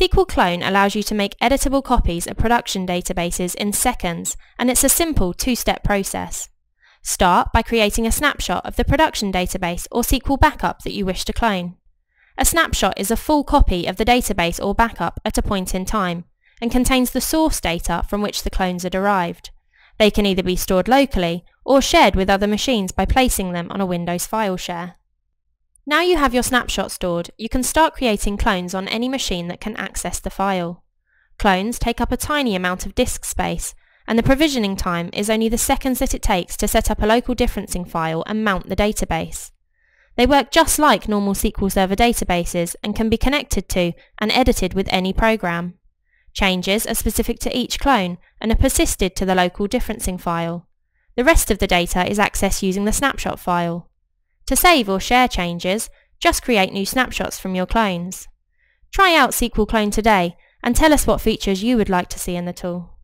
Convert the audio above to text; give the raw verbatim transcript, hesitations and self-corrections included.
S Q L Clone allows you to make editable copies of production databases in seconds, and it's a simple two-step process. Start by creating a snapshot of the production database or S Q L backup that you wish to clone. A snapshot is a full copy of the database or backup at a point in time, and contains the source data from which the clones are derived. They can either be stored locally or shared with other machines by placing them on a Windows file share. Now you have your snapshot stored, you can start creating clones on any machine that can access the file. Clones take up a tiny amount of disk space, and the provisioning time is only the seconds that it takes to set up a local differencing file and mount the database. They work just like normal S Q L Server databases and can be connected to and edited with any program. Changes are specific to each clone and are persisted to the local differencing file. The rest of the data is accessed using the snapshot file. To save or share changes, just create new snapshots from your clones. Try out S Q L Clone today and tell us what features you would like to see in the tool.